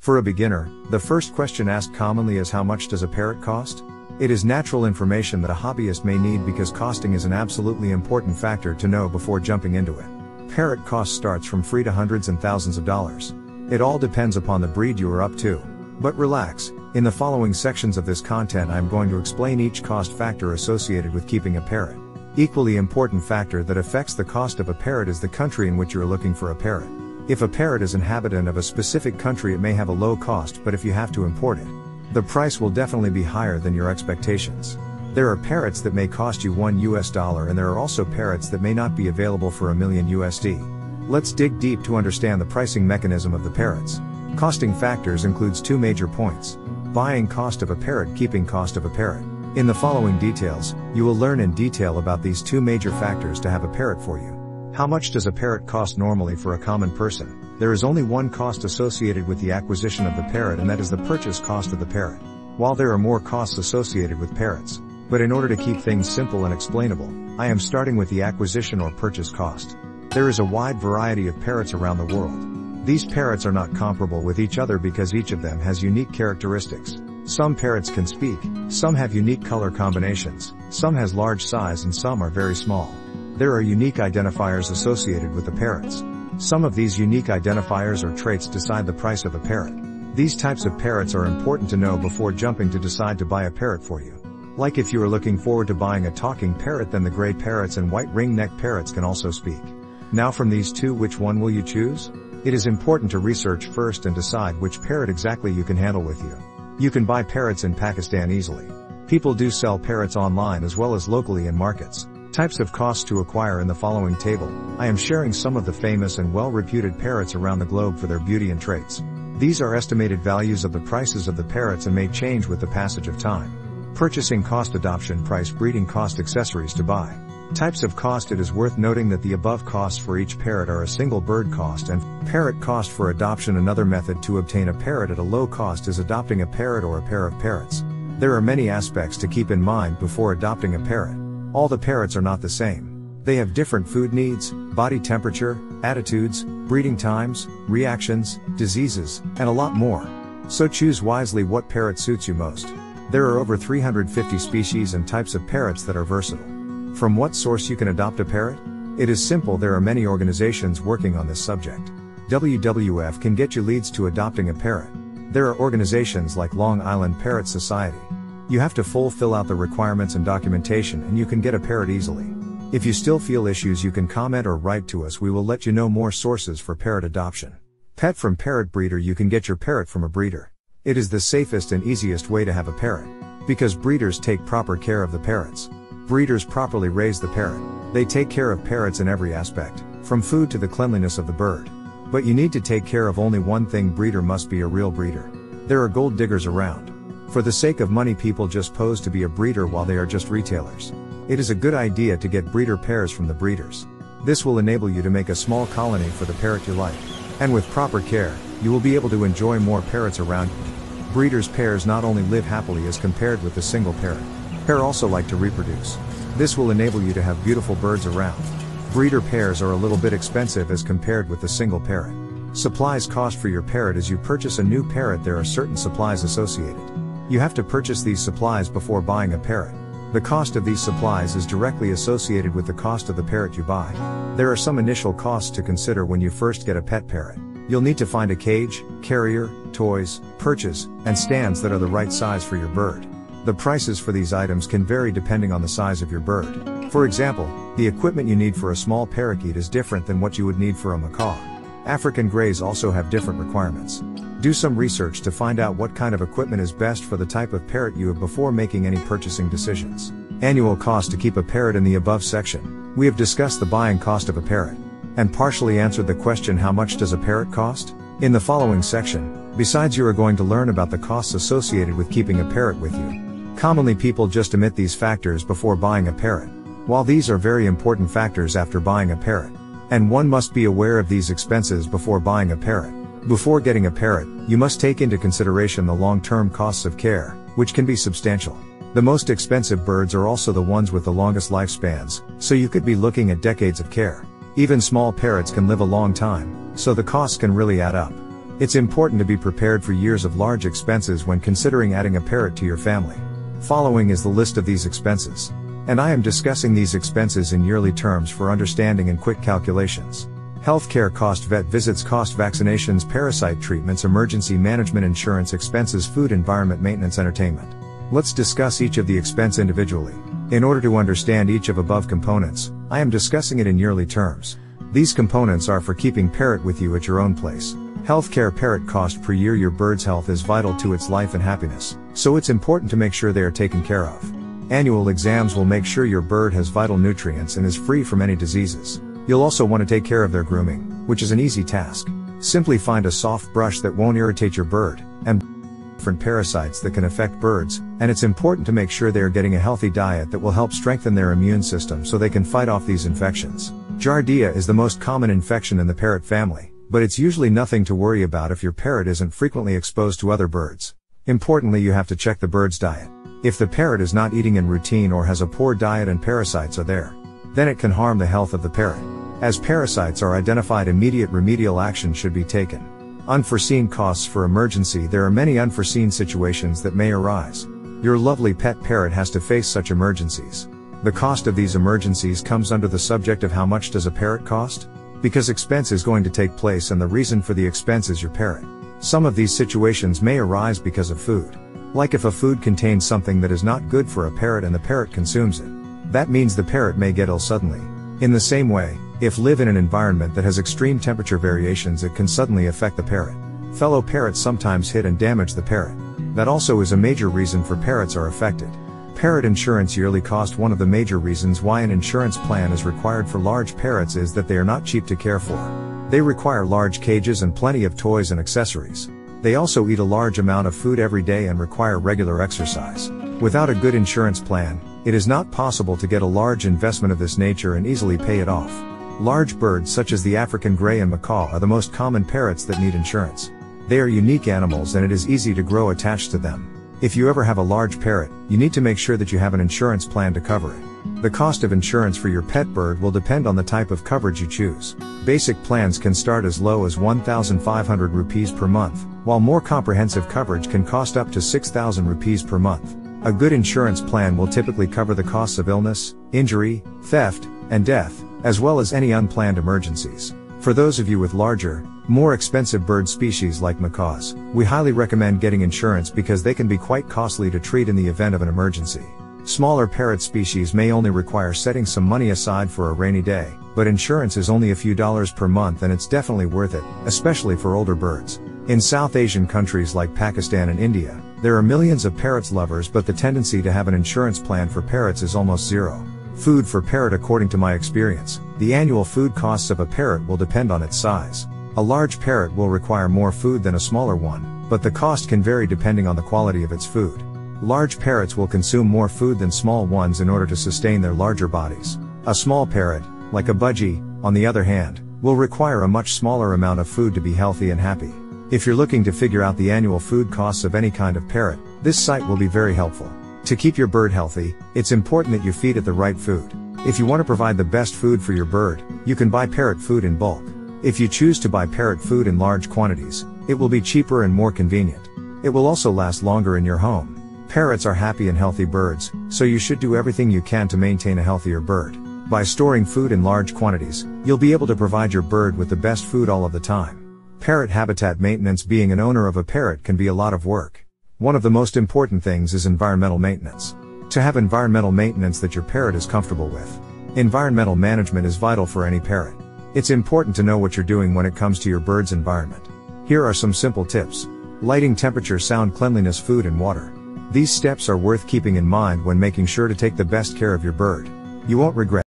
For a beginner, the first question asked commonly is how much does a parrot cost? It is natural information that a hobbyist may need because costing is an absolutely important factor to know before jumping into it. Parrot cost starts from free to hundreds and thousands of dollars. It all depends upon the breed you are up to. But relax, in the following sections of this content I am going to explain each cost factor associated with keeping a parrot. Equally important factor that affects the cost of a parrot is the country in which you are looking for a parrot. If a parrot is inhabitant of a specific country it may have a low cost, but if you have to import it, the price will definitely be higher than your expectations. There are parrots that may cost you $1 US and there are also parrots that may not be available for $1,000,000 USD. Let's dig deep to understand the pricing mechanism of the parrots. Costing factors includes two major points: buying cost of a parrot, keeping cost of a parrot. In the following details, you will learn in detail about these two major factors to have a parrot for you. How much does a parrot cost normally for a common person? There is only one cost associated with the acquisition of the parrot, and that is the purchase cost of the parrot. While there are more costs associated with parrots, but in order to keep things simple and explainable, I am starting with the acquisition or purchase cost. There is a wide variety of parrots around the world. These parrots are not comparable with each other because each of them has unique characteristics. Some parrots can speak, some have unique color combinations, some has large size and some are very small. There are unique identifiers associated with the parrots. Some of these unique identifiers or traits decide the price of a parrot. These types of parrots are important to know before jumping to decide to buy a parrot for you. Like if you are looking forward to buying a talking parrot, then the gray parrots and white ring-necked parrots can also speak. Now from these two, which one will you choose? It is important to research first and decide which parrot exactly you can handle with you. You can buy parrots in Pakistan easily. People do sell parrots online as well as locally in markets. Types of costs to acquire. In the following table, I am sharing some of the famous and well-reputed parrots around the globe for their beauty and traits. These are estimated values of the prices of the parrots and may change with the passage of time. Purchasing cost, adoption price, breeding cost, accessories to buy. Types of cost. It is worth noting that the above costs for each parrot are a single bird cost and parrot cost for adoption. Another method to obtain a parrot at a low cost is adopting a parrot or a pair of parrots. There are many aspects to keep in mind before adopting a parrot. All the parrots are not the same. They have different food needs, body temperature, attitudes, breeding times, reactions, diseases, and a lot more. So choose wisely what parrot suits you most. There are over 350 species and types of parrots that are versatile. From what source you can adopt a parrot? It is simple, there are many organizations working on this subject. WWF can get you leads to adopting a parrot. There are organizations like Long Island Parrot Society. You have to fill out the requirements and documentation and you can get a parrot easily. If you still feel issues you can comment or write to us, we will let you know more sources for parrot adoption. Pet from parrot breeder. You can get your parrot from a breeder. It is the safest and easiest way to have a parrot, because breeders take proper care of the parrots. Breeders properly raise the parrot. They take care of parrots in every aspect, from food to the cleanliness of the bird. But you need to take care of only one thing: breeder must be a real breeder. There are gold diggers around. For the sake of money, people just pose to be a breeder while they are just retailers. It is a good idea to get breeder pairs from the breeders. This will enable you to make a small colony for the parrot you like. And with proper care, you will be able to enjoy more parrots around you. Breeders' pairs not only live happily as compared with the single parrot. Pair also like to reproduce. This will enable you to have beautiful birds around. Breeder pairs are a little bit expensive as compared with the single parrot. Supplies cost for your parrot. As you purchase a new parrot, there are certain supplies associated. You have to purchase these supplies before buying a parrot. The cost of these supplies is directly associated with the cost of the parrot you buy. There are some initial costs to consider when you first get a pet parrot. You'll need to find a cage, carrier, toys, perches, and stands that are the right size for your bird. The prices for these items can vary depending on the size of your bird. For example, the equipment you need for a small parakeet is different than what you would need for a macaw. African greys also have different requirements. Do some research to find out what kind of equipment is best for the type of parrot you have before making any purchasing decisions. Annual cost to keep a parrot. In the above section, we have discussed the buying cost of a parrot, and partially answered the question how much does a parrot cost? In the following section, besides, you are going to learn about the costs associated with keeping a parrot with you. Commonly people just omit these factors before buying a parrot, while these are very important factors after buying a parrot. And one must be aware of these expenses before buying a parrot. Before getting a parrot, you must take into consideration the long-term costs of care, which can be substantial. The most expensive birds are also the ones with the longest lifespans, so you could be looking at decades of care. Even small parrots can live a long time, so the costs can really add up. It's important to be prepared for years of large expenses when considering adding a parrot to your family. Following is the list of these expenses, and I am discussing these expenses in yearly terms for understanding and quick calculations. Healthcare cost, vet visits cost, vaccinations, parasite treatments, emergency management, insurance expenses, food, environment, maintenance, entertainment. Let's discuss each of the expense individually. In order to understand each of above components, I am discussing it in yearly terms. These components are for keeping parrot with you at your own place. Healthcare parrot cost per year. Your bird's health is vital to its life and happiness, so it's important to make sure they are taken care of. Annual exams will make sure your bird has vital nutrients and is free from any diseases. You'll also want to take care of their grooming, which is an easy task. Simply find a soft brush that won't irritate your bird, and different parasites that can affect birds, and it's important to make sure they are getting a healthy diet that will help strengthen their immune system so they can fight off these infections. Giardia is the most common infection in the parrot family, but it's usually nothing to worry about if your parrot isn't frequently exposed to other birds. Importantly, you have to check the bird's diet. If the parrot is not eating in routine or has a poor diet and parasites are there, then it can harm the health of the parrot. As parasites are identified, immediate remedial action should be taken. Unforeseen costs for emergency. There are many unforeseen situations that may arise. Your lovely pet parrot has to face such emergencies. The cost of these emergencies comes under the subject of how much does a parrot cost? Because expense is going to take place and the reason for the expense is your parrot. Some of these situations may arise because of food. Like if a food contains something that is not good for a parrot and the parrot consumes it. That means the parrot may get ill suddenly. In the same way, if live in an environment that has extreme temperature variations, it can suddenly affect the parrot. Fellow parrots sometimes hit and damage the parrot. That also is a major reason for parrots are affected. Parrot insurance yearly cost. One of the major reasons why an insurance plan is required for large parrots is that they are not cheap to care for. They require large cages and plenty of toys and accessories. They also eat a large amount of food every day and require regular exercise. Without a good insurance plan, it is not possible to get a large investment of this nature and easily pay it off. Large birds such as the African grey and macaw are the most common parrots that need insurance. They are unique animals and it is easy to grow attached to them. If you ever have a large parrot, you need to make sure that you have an insurance plan to cover it. The cost of insurance for your pet bird will depend on the type of coverage you choose. Basic plans can start as low as 1,500 rupees per month, while more comprehensive coverage can cost up to 6,000 rupees per month. A good insurance plan will typically cover the costs of illness, injury, theft, and death, as well as any unplanned emergencies. For those of you with larger, more expensive bird species like macaws, we highly recommend getting insurance because they can be quite costly to treat in the event of an emergency. Smaller parrot species may only require setting some money aside for a rainy day, but insurance is only a few dollars per month and it's definitely worth it, especially for older birds. In South Asian countries like Pakistan and India, there are millions of parrots lovers, but the tendency to have an insurance plan for parrots is almost zero. Food for parrot. According to my experience, the annual food costs of a parrot will depend on its size. A large parrot will require more food than a smaller one, but the cost can vary depending on the quality of its food. Large parrots will consume more food than small ones in order to sustain their larger bodies. A small parrot, like a budgie, on the other hand, will require a much smaller amount of food to be healthy and happy. If you're looking to figure out the annual food costs of any kind of parrot, this site will be very helpful. To keep your bird healthy, it's important that you feed it the right food. If you want to provide the best food for your bird, you can buy parrot food in bulk. If you choose to buy parrot food in large quantities, it will be cheaper and more convenient. It will also last longer in your home. Parrots are happy and healthy birds, so you should do everything you can to maintain a healthier bird. By storing food in large quantities, you'll be able to provide your bird with the best food all of the time. Parrot habitat maintenance. Being an owner of a parrot can be a lot of work. One of the most important things is environmental maintenance. To have environmental maintenance that your parrot is comfortable with. Environmental management is vital for any parrot. It's important to know what you're doing when it comes to your bird's environment. Here are some simple tips. Lighting, temperature, sound, cleanliness, food and water. These steps are worth keeping in mind when making sure to take the best care of your bird. You won't regret it.